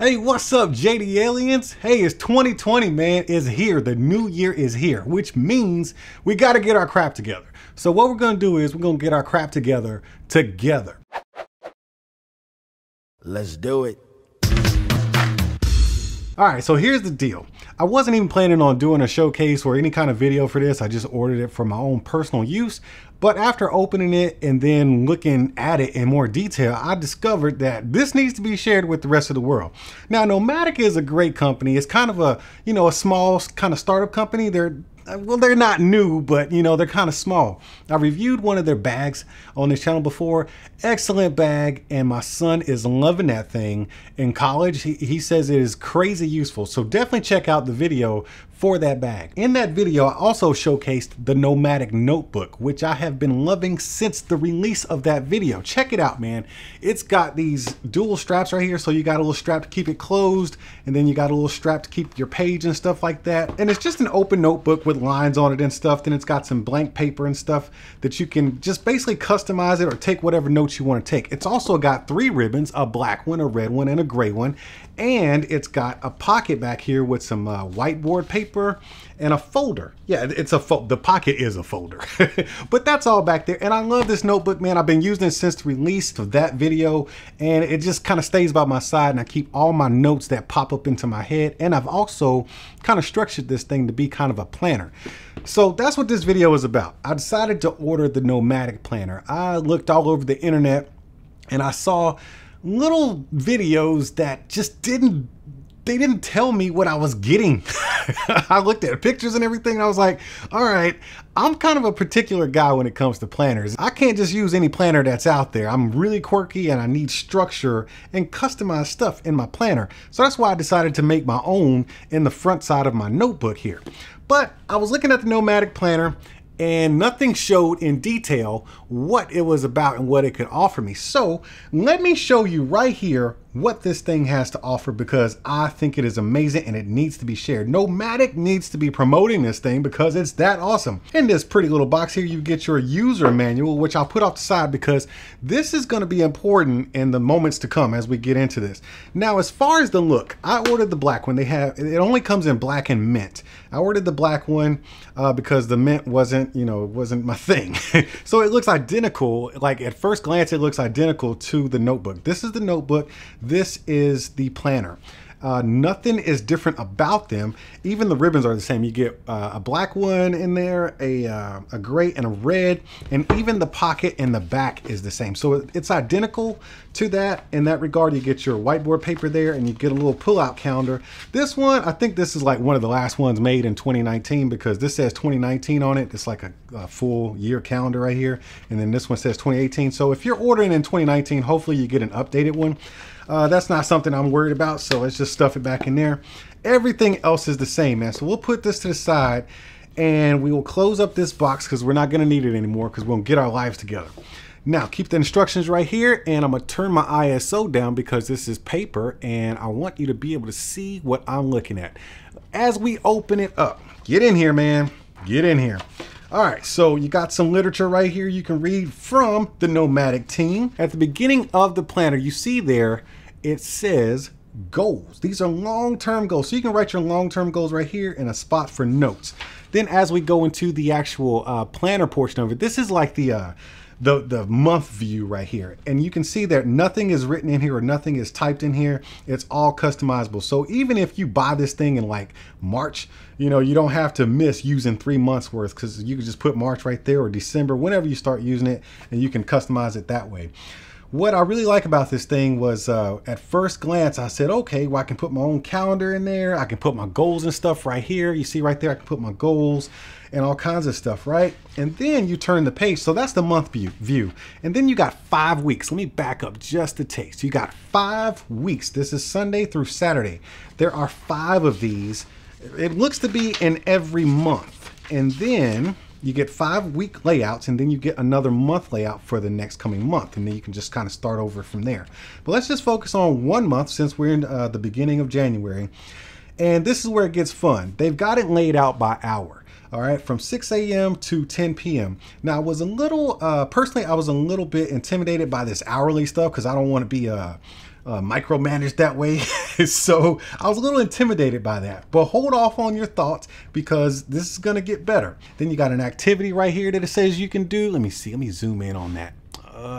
Hey, what's up, JD Aliens? Hey, it's 2020, man, is here. The new year is here, which means we got to get our crap together. So what we're going to do is we're going to get our crap together. Let's do it. All right, so here's the deal. I wasn't even planning on doing a showcase or any kind of video for this. I just ordered it for my own personal use. But after opening it and then looking at it in more detail, I discovered that this needs to be shared with the rest of the world. Now, Nomatic is a great company. It's kind of a, you know, a small kind of startup company. They're not new, but you know, they're kind of small. I reviewed one of their bags on this channel before. Excellent bag, and my son is loving that thing. In college, he says it is crazy useful. So definitely check out the video for that bag. In that video, I also showcased the Nomatic notebook, which I have been loving since the release of that video. Check it out, man. It's got these dual straps right here. So you got a little strap to keep it closed, and then you got a little strap to keep your page and stuff like that. And it's just an open notebook with lines on it and stuff. Then it's got some blank paper and stuff that you can just basically customize it or take whatever notes you want to take. It's also got three ribbons, a black one, a red one, and a gray one. And it's got a pocket back here with some whiteboard paper and a folder. Yeah, it's a the pocket is a folder, but that's all back there. And I love this notebook, man. I've been using it since the release of that video, and it just kind of stays by my side, and I keep all my notes that pop up into my head. And I've also kind of structured this thing to be kind of a planner. So that's what this video is about. I decided to order the Nomatic Planner. I looked all over the internet and I saw little videos that just didn't tell me what I was getting. I looked at pictures and everything, and I was like, all right, I'm kind of a particular guy when it comes to planners. I can't just use any planner that's out there. I'm really quirky, and I need structure and customized stuff in my planner. So that's why I decided to make my own in the front side of my notebook here. But I was looking at the Nomatic Planner, and nothing showed in detail what it was about and what it could offer me. So let me show you right here what this thing has to offer, because I think it is amazing and it needs to be shared. Nomatic needs to be promoting this thing because it's that awesome. In this pretty little box here, you get your user manual, which I'll put off the side because this is going to be important in the moments to come as we get into this. Now, as far as the look, I ordered the black one. They have, it only comes in black and mint. I ordered the black one because the mint wasn't, you know, it wasn't my thing. So it looks identical. Like at first glance, it looks identical to the notebook. This is the notebook. This is the planner. Nothing is different about them. Even the ribbons are the same. You get a black one in there, a gray and a red, and even the pocket in the back is the same. So it's identical to that. In that regard, you get your whiteboard paper there and you get a little pull-out calendar. This one, I think this is like one of the last ones made in 2019, because this says 2019 on it. It's like a full year calendar right here. And then this one says 2018. So if you're ordering in 2019, hopefully you get an updated one. That's not something I'm worried about, so let's just stuff it back in there. Everything else is the same, man. So we'll put this to the side and we will close up this box because we're not going to need it anymore, because we'll get our lives together. Now, keep the instructions right here, and I'm going to turn my ISO down because this is paper and I want you to be able to see what I'm looking at. As we open it up, get in here, man. Get in here. All right, so you got some literature right here you can read from the Nomatic team. At the beginning of the planner, you see there, it says goals. These are long-term goals. So you can write your long-term goals right here in a spot for notes. Then as we go into the actual planner portion of it, this is like the month view right here, and you can see that nothing is written in here or nothing is typed in here. It's all customizable. So even if you buy this thing in like March, you know, you don't have to miss using 3 months worth, because you can just put March right there, or December, whenever you start using it, and you can customize it that way. What I really like about this thing was at first glance, I said, okay, well, I can put my own calendar in there. I can put my goals and stuff right here. You see right there, I can put my goals and all kinds of stuff, right? And then you turn the page. So that's the month view. And then you got 5 weeks. Let me back up just a taste. You got 5 weeks. This is Sunday through Saturday. There are 5 of these. It looks to be in every month. And then you get 5 week layouts, and then you get another month layout for the next coming month. And then you can just kind of start over from there. But let's just focus on 1 month, since we're in the beginning of January. And this is where it gets fun. They've got it laid out by hour. All right, from 6 a.m. to 10 p.m. Now, I was a little, personally, I was a little bit intimidated by this hourly stuff, because I don't want to be micromanaged that way. So I was a little intimidated by that, but hold off on your thoughts because this is gonna get better. Then you got an activity right here that it says you can do. Let me see, let me zoom in on that.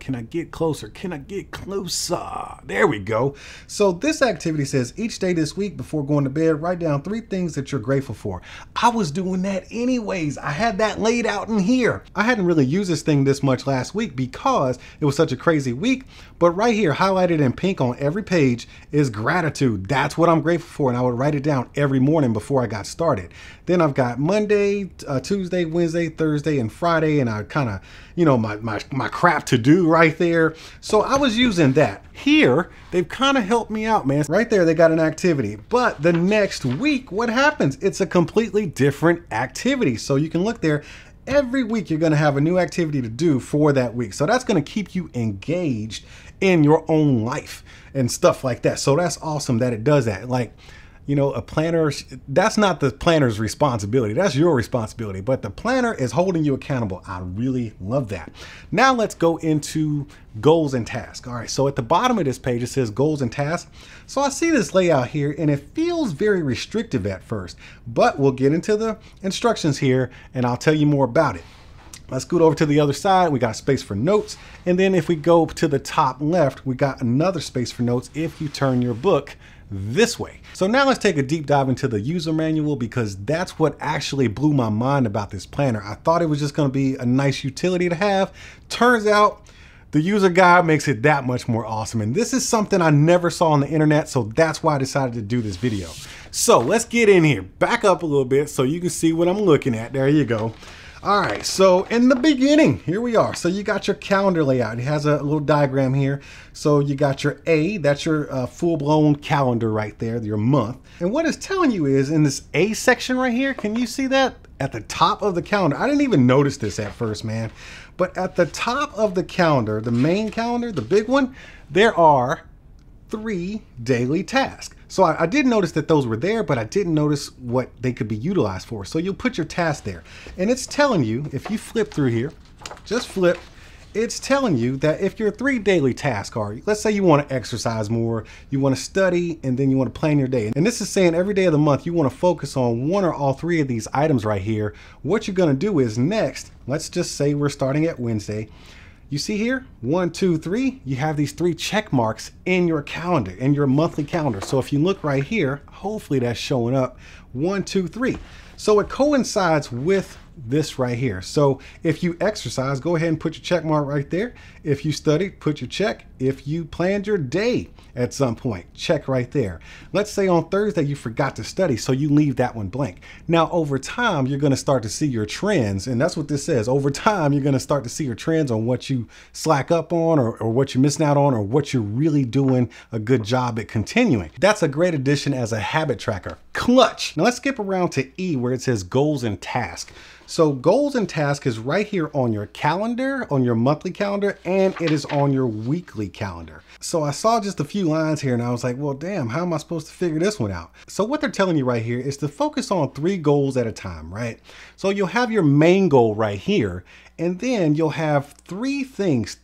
Can I get closer? Can I get closer? There we go. So this activity says each day this week before going to bed, write down 3 things that you're grateful for. I was doing that anyways. I had that laid out in here. I hadn't really used this thing this much last week because it was such a crazy week. But right here, highlighted in pink on every page is gratitude. That's what I'm grateful for. And I would write it down every morning before I got started. Then I've got Monday, Tuesday, Wednesday, Thursday, and Friday. And I kind of, you know, my crap to do right there. So I was using that. Here, they've kind of helped me out, man. Right there, they got an activity. But the next week, what happens? It's a completely different activity. So you can look there. Every week, you're going to have a new activity to do for that week. So that's going to keep you engaged in your own life and stuff like that. So that's awesome that it does that. Like, you know, a planner, that's not the planner's responsibility. That's your responsibility, but the planner is holding you accountable. I really love that. Now let's go into goals and tasks. All right, so at the bottom of this page, it says goals and tasks. So I see this layout here and it feels very restrictive at first, but we'll get into the instructions here and I'll tell you more about it. Let's scoot over to the other side. We got space for notes. And then if we go to the top left, we got another space for notes if you turn your book this way. So now let's take a deep dive into the user manual because that's what actually blew my mind about this planner. I thought it was just gonna be a nice utility to have. Turns out the user guide makes it that much more awesome. And this is something I never saw on the internet. So that's why I decided to do this video. So let's get in here, back up a little bit so you can see what I'm looking at. There you go. All right, so in the beginning, here we are. So you got your calendar layout. It has a little diagram here. So you got your A, that's your full-blown calendar right there, your month. And what it's telling you is in this A section right here, can you see that? At the top of the calendar. I didn't even notice this at first, man. But at the top of the calendar, the main calendar, the big one, there are 3 daily tasks. So I did notice that those were there, but I didn't notice what they could be utilized for. So you'll put your task there. And it's telling you, if you flip through here, just flip, it's telling you that if your 3 daily tasks are, let's say you want to exercise more, you want to study, and then you want to plan your day. And this is saying every day of the month, you want to focus on one or all 3 of these items right here. What you're going to do is next, let's just say we're starting at Wednesday. You see here, 1, 2, 3, you have these 3 check marks in your calendar, in your monthly calendar. So if you look right here, hopefully that's showing up, 1, 2, 3. So it coincides with this right here. So if you exercise, go ahead and put your check mark right there. If you study, put your check. If you planned your day at some point, check right there. Let's say on Thursday you forgot to study, so you leave that one blank. Now over time, you're gonna start to see your trends, and that's what this says. Over time, you're gonna start to see your trends on what you slack up on or what you're missing out on or what you're really doing a good job at continuing. That's a great addition as a habit tracker. Clutch. Now let's skip around to E where it says goals and tasks. So goals and tasks is right here on your calendar, on your monthly calendar, and it is on your weekly calendar. So I saw just a few lines here and I was like, well, damn, how am I supposed to figure this one out? So what they're telling you right here is to focus on 3 goals at a time, right? So you'll have your main goal right here, and then you'll have 3 things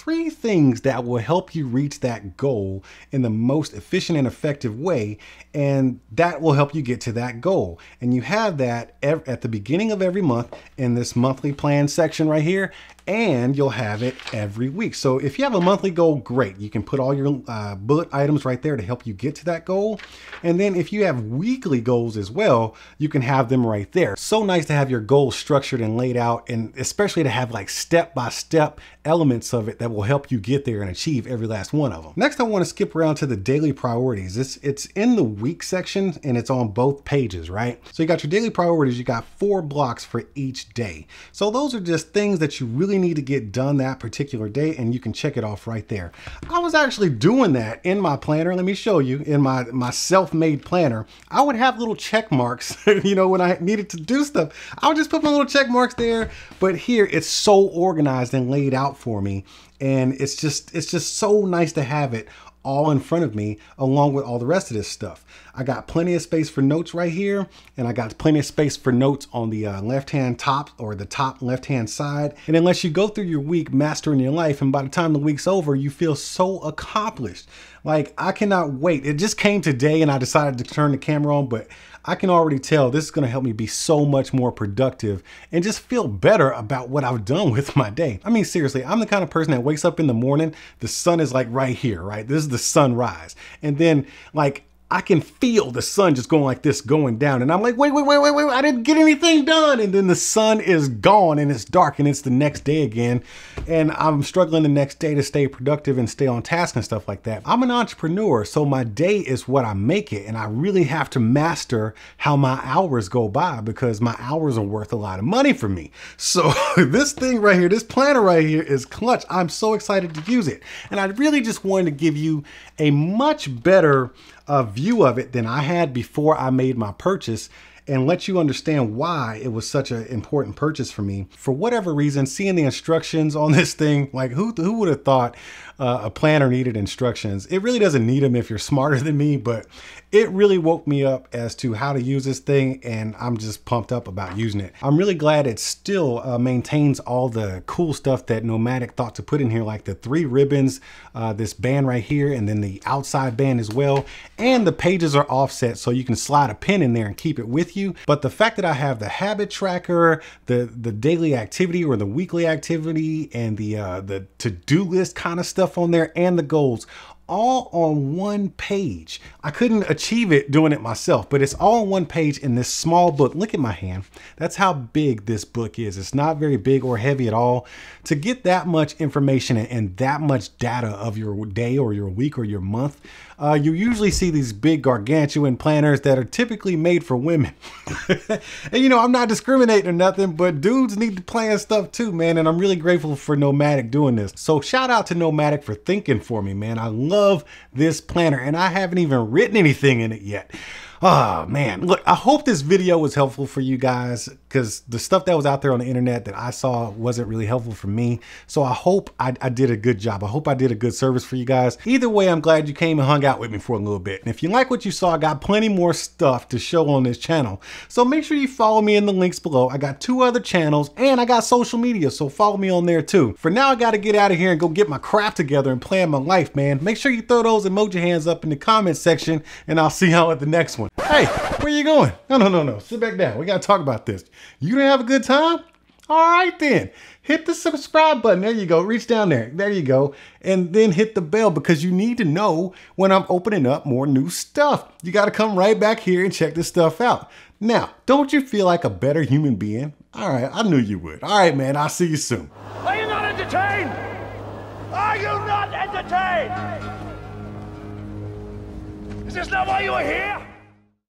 that will help you reach that goal in the most efficient and effective way. And that will help you get to that goal. And you have that at the beginning of every month, in this monthly plan section right here, and you'll have it every week. So if you have a monthly goal, great. You can put all your bullet items right there to help you get to that goal. And then if you have weekly goals as well, you can have them right there. So nice to have your goals structured and laid out, and especially to have like step-by-step elements of it that will help you get there and achieve every last one of them. Next, I want to skip around to the daily priorities. It's in the week section and it's on both pages, right? So you got your daily priorities, you got 4 blocks for each day. So those are just things that you really need to get done that particular day, and you can check it off right there. I was actually doing that in my planner. Let me show you. In my self-made planner, I would have little check marks. You know, when I needed to do stuff, I would just put my little check marks there. But here, it's so organized and laid out for me, and it's just so nice to have it all in front of me along with all the rest of this stuff. I got plenty of space for notes right here, and I got plenty of space for notes on the left-hand top, or the top left-hand side. And unless you go through your week mastering your life, and by the time the week's over, you feel so accomplished. Like, I cannot wait. It just came today and I decided to turn the camera on, but I can already tell this is gonna help me be so much more productive and just feel better about what I've done with my day. I mean, seriously, I'm the kind of person that wakes up in the morning, the sun is like right here, right? This is the sunrise. And then like, I can feel the sun just going like this, going down. And I'm like, wait, I didn't get anything done. And then the sun is gone and it's dark and it's the next day again. And I'm struggling the next day to stay productive and stay on task and stuff like that. I'm an entrepreneur, so my day is what I make it. And I really have to master how my hours go by because my hours are worth a lot of money for me. So this thing right here, this planner right here is clutch. I'm so excited to use it. And I really just wanted to give you a much better view of it than I had before I made my purchase and let you understand why it was such an important purchase for me. For whatever reason, seeing the instructions on this thing, like who would have thought a planner needed instructions? It really doesn't need them if you're smarter than me, but it really woke me up as to how to use this thing, and I'm just pumped up about using it. I'm really glad it still maintains all the cool stuff that Nomatic thought to put in here, like the 3 ribbons, this band right here, and then the outside band as well. And the pages are offset, so you can slide a pen in there and keep it with you. But the fact that I have the habit tracker, the daily activity or the weekly activity, and the to-do list kind of stuff on there, and the goals, all on one page. I couldn't achieve it doing it myself, but it's all on one page in this small book. Look at my hand. That's how big this book is. It's not very big or heavy at all. To get that much information and that much data of your day or your week or your month, you usually see these big gargantuan planners that are typically made for women. And you know, I'm not discriminating or nothing, but dudes need to plan stuff too, man. And I'm really grateful for Nomatic doing this. So shout out to Nomatic for thinking for me, man. I love this planner and I haven't even written anything in it yet. Oh man, look, I hope this video was helpful for you guys because the stuff that was out there on the internet that I saw wasn't really helpful for me. So I hope I did a good job. I hope I did a good service for you guys. Either way, I'm glad you came and hung out with me for a little bit. And if you like what you saw, I got plenty more stuff to show on this channel. So make sure you follow me in the links below. I got 2 other channels and I got social media, so follow me on there too. For now, I gotta get out of here and go get my craft together and plan my life, man. Make sure you throw those emoji hands up in the comment section and I'll see y'all at the next one. Hey, where you going? No. Sit back down. We got to talk about this. You didn't have a good time? All right, then. Hit the subscribe button. There you go. Reach down there. There you go. And then hit the bell because you need to know when I'm opening up more new stuff. You got to come right back here and check this stuff out. Now, don't you feel like a better human being? All right. I knew you would. All right, man. I'll see you soon. Are you not entertained? Are you not entertained? Is this not why you are here?